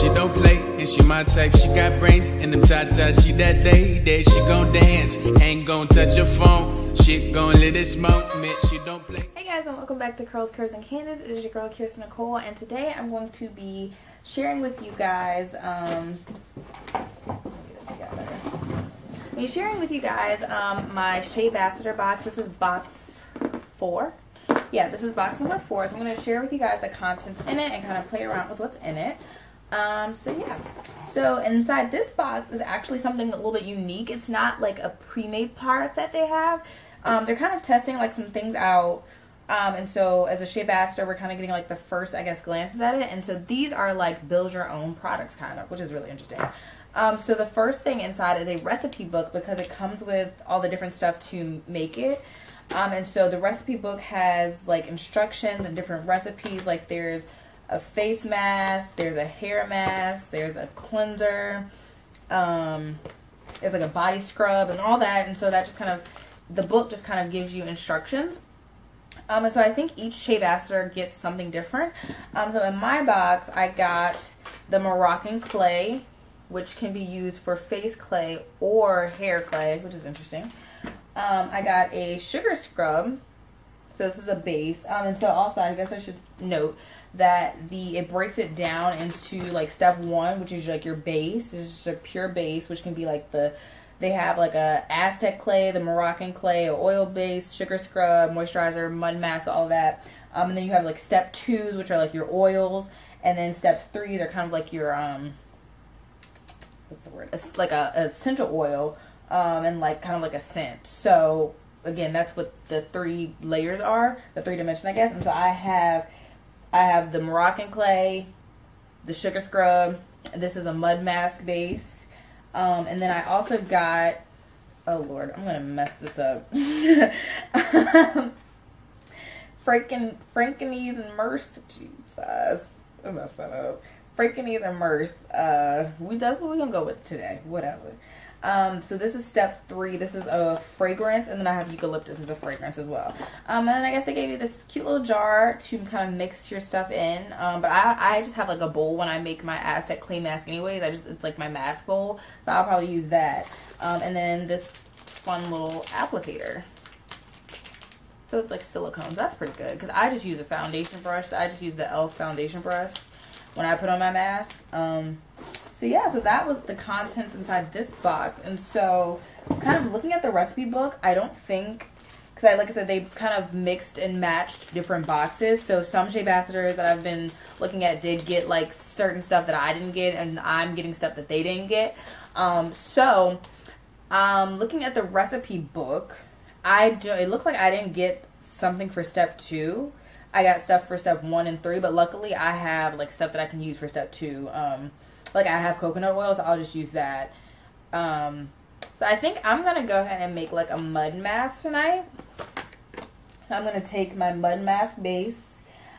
she don't play, and she my type, she got brains, and them tatas, she that lady, she gon' dance, ain't gon' touch her phone, she gon' let it smoke, man, she don't play. Hey guys, and welcome back to Curls, Curves, and Candies. It is your girl, Kirsten Nicole, and today I'm going to be sharing with you guys, my Sheabassador box. This is box 4. Yeah, this is box number 4. So I'm going to share with you guys the contents in it and kind of play around with what's in it. So yeah. So inside this box is actually something a little bit unique. It's not like a pre-made product that they have. They're kind of testing like some things out. And so as a Sheabassador, we're kind of getting like the first, I guess, glances at it. And so these are like build your own products kind of, which is really interesting. So the first thing inside is a recipe book because it comes with all the different stuff to make it. And so the recipe book has like instructions and different recipes. Like there's a face mask, there's a hair mask, there's a cleanser, there's like a body scrub and all that. And so that just kind of, the book just kind of gives you instructions. And so I think each Sheabassador gets something different. So in my box, I got the Moroccan clay, which can be used for face clay or hair clay, which is interesting. I got a sugar scrub, so this is a base, and so also I guess I should note that it breaks it down into like step 1, which is like your base. It's just a pure base, which can be like they have like a Aztec clay, the Moroccan clay, oil base, sugar scrub, moisturizer, mud mask, all that. And then you have like step 2s, which are like your oils, and then steps 3s are kind of like your what's the word? It's like a essential oil. And like kind of like a scent. So again, that's what the 3 layers are, the 3 dimensions, I guess. And so I have the Moroccan clay, the sugar scrub. This is a mud mask base, and then I also got, oh Lord, I'm gonna mess this up. Frankincense and myrrh. Jesus, I messed that up. Frankincense and myrrh. That's what we're gonna go with today. Whatever. So this is step 3. This is a fragrance, and then I have eucalyptus as a fragrance as well. And then I guess they gave you this cute little jar to kind of mix your stuff in. But I just have like a bowl when I make my Aztec clay mask anyways. It's like my mask bowl, so I'll probably use that. And then this fun little applicator. So it's like silicone, so that's pretty good because I just use a foundation brush. So I just use the e.l.f. foundation brush when I put on my mask. So yeah, so that was the contents inside this box. And so kind of looking at the recipe book, I don't think, because like I said, they've kind of mixed and matched different boxes. So some Sheabassadors that I've been looking at did get like certain stuff that I didn't get, and I'm getting stuff that they didn't get. Looking at the recipe book, it looks like I didn't get something for step 2. I got stuff for step 1 and 3, but luckily I have like stuff that I can use for step 2. Like I have coconut oil, so I'll just use that. So I think I'm gonna go ahead and make like a mud mask tonight. So I'm gonna take my mud mask base.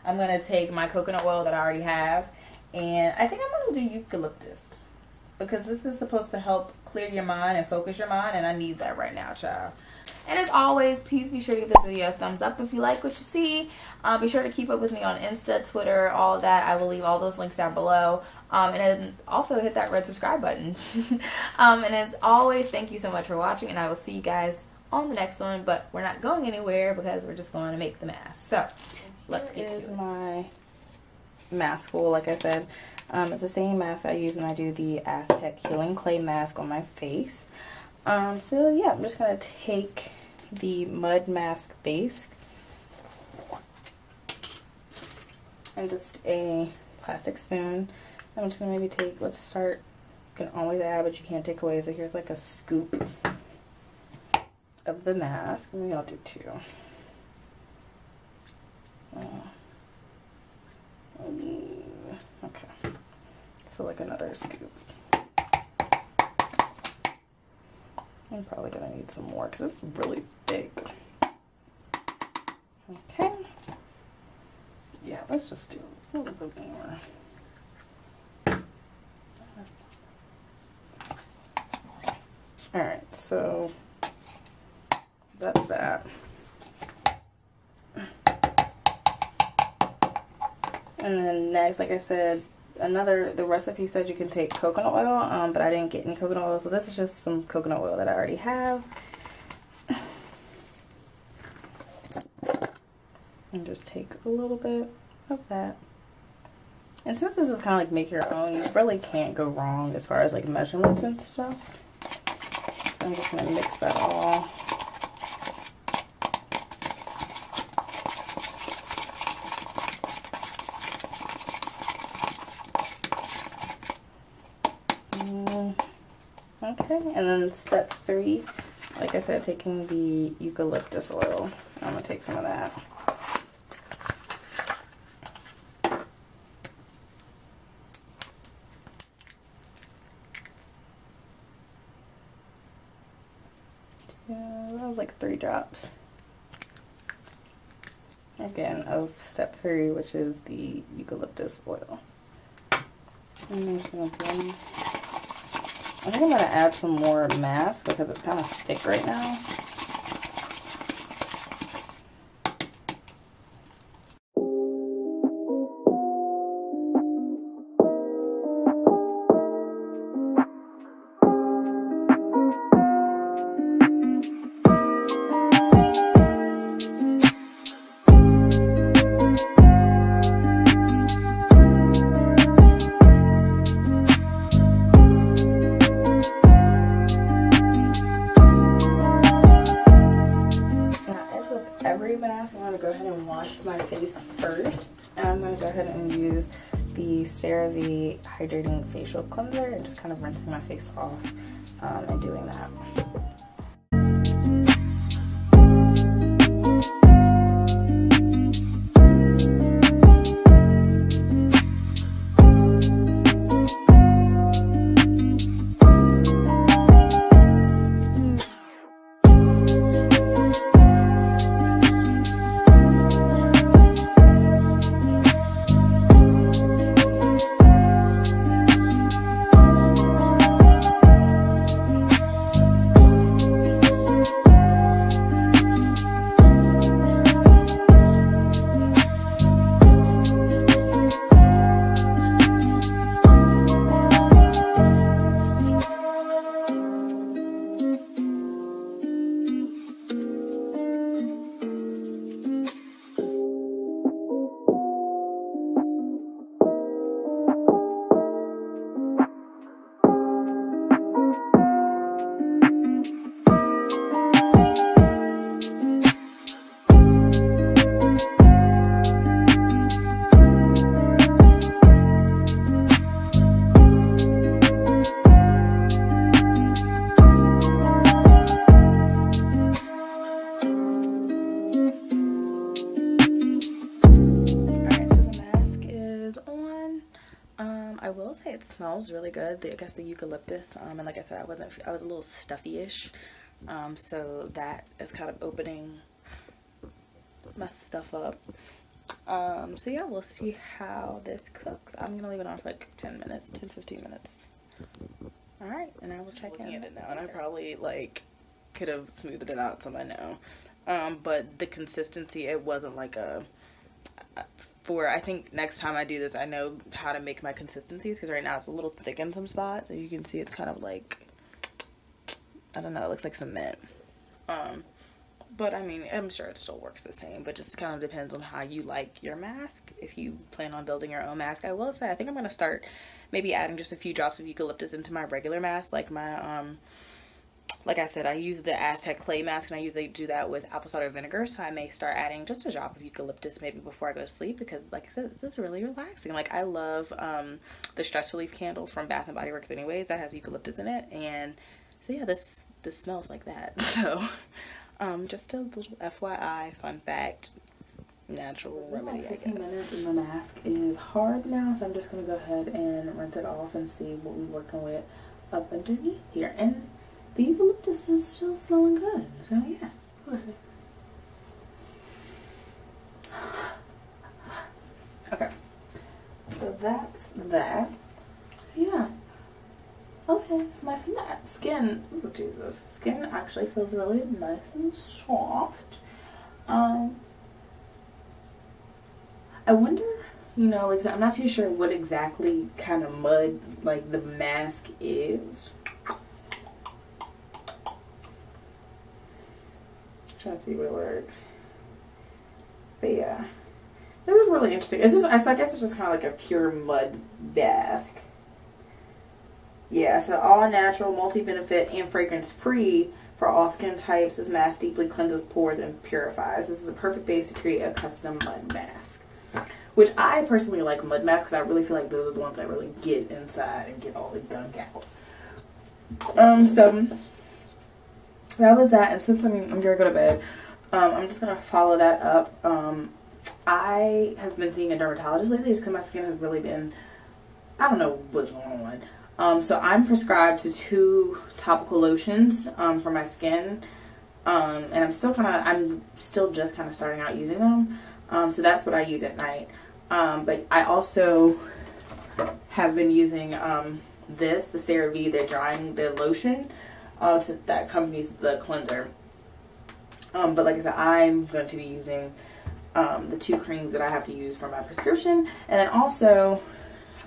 I'm gonna take my coconut oil that I already have, and I think I'm gonna do eucalyptus because this is supposed to help clear your mind and focus your mind, and I need that right now, child. And as always, please be sure to give this video a thumbs up if you like what you see. Be sure to keep up with me on Insta, Twitter, all that. I will leave all those links down below. And then also hit that red subscribe button. And as always, thank you so much for watching, and I will see you guys on the next one. But we're not going anywhere because we're just going to make the mask. So let's get to it. My mask bowl, like I said. It's the same mask I use when I do the Aztec Healing Clay mask on my face. So yeah, I'm just going to take the mud mask base and just a plastic spoon. I'm just going to maybe take, let's start, you can always add but you can't take away, so here's like a scoop of the mask. Maybe I'll do 2. Okay, so like another scoop. I'm probably going to need some more because it's really big. Okay. Yeah, let's just do a little bit more. Alright, so that's that. And then next, like I said, the recipe said you can take coconut oil, but I didn't get any coconut oil, so this is just some coconut oil that I already have. And just take a little bit of that. And since this is kind of like make your own, you really can't go wrong as far as like measurements and stuff. So I'm just going to mix that all. Okay, and then step 3, like I said, taking the eucalyptus oil. I'm going to take some of that. That was like 3 drops. Again, of step 3, which is the eucalyptus oil. And I'm just going to blend. I think I'm going to add some more mass because it's kind of thick right now. CeraVe hydrating facial cleanser and just kind of rinsing my face off and doing that. It smells really good. I guess the eucalyptus, and like I said, I was a little stuffy-ish, so that is kind of opening my stuff up. So yeah, we'll see how this cooks. I'm gonna leave it on for like 10-15 minutes. All right, and I will check in at it now, and I probably like could have smoothed it out some, I know, but the consistency, it wasn't like I think next time I do this, I know how to make my consistencies, because right now it's a little thick in some spots, and you can see it's kind of like, I don't know, it looks like cement. But I mean, I'm sure it still works the same, but just kind of depends on how you like your mask, if you plan on building your own mask. I will say, I think I'm going to start maybe adding just a few drops of eucalyptus into my regular mask, like my, like I said, I use the Aztec clay mask, and I usually do that with apple cider vinegar, so I may start adding just a drop of eucalyptus maybe before I go to sleep, because like I said, this is really relaxing. Like, I love the stress relief candle from Bath & Body Works anyways, that has eucalyptus in it, and so yeah, this smells like that. So just a little FYI, fun fact, natural remedy, I guess. 15 minutes and the mask is hard now, so I'm just going to go ahead and rinse it off and see what we're working with up underneath here. And the eucalyptus is still smelling good, so yeah. Okay, so that's that. So yeah. Okay, so my skin, oh Jesus, skin actually feels really nice and soft. I wonder you know, I'm not too sure what exactly kind of mud, like, the mask is. Try to see what works. But yeah, this is really interesting. It's just, I guess it's just kind of like a pure mud bath. Yeah, so all natural, multi-benefit, and fragrance-free for all skin types. This mask deeply cleanses pores and purifies. This is the perfect base to create a custom mud mask. Which I personally like mud masks because I really feel like those are the ones that really get inside and get all the gunk out. So that was that. And since I'm gonna go to bed, I'm just gonna follow that up. I have been seeing a dermatologist lately just because my skin has really been, I don't know what's going on. So I'm prescribed to 2 topical lotions for my skin, and I'm still just kind of starting out using them. So that's what I use at night. But I also have been using the CeraVe, their lotion, that accompanies the cleanser. But like I said, I'm going to be using the 2 creams that I have to use for my prescription, and then also.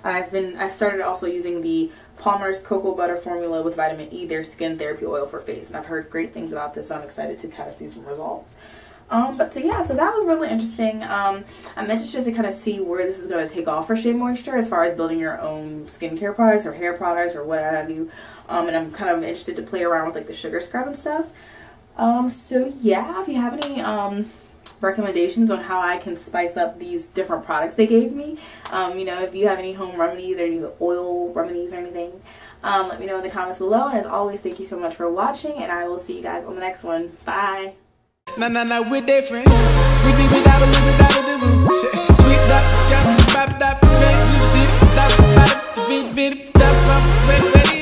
I've started also using the Palmer's Cocoa Butter Formula with vitamin E, their skin therapy oil for face. And I've heard great things about this, so I'm excited to kind of see some results. But so yeah, so that was really interesting. I'm interested to kind of see where this is going to take off for Shea Moisture as far as building your own skincare products or hair products or what have you. And I'm kind of interested to play around with like the sugar scrub and stuff. So yeah, if you have any recommendations on how I can spice up these different products they gave me, you know, if you have any home remedies or any oil remedies or anything, let me know in the comments below. And as always, thank you so much for watching, and I will see you guys on the next one. Bye. No, we're different. Sweeping without a little bit of the room. Sweep that, scrap, pop that,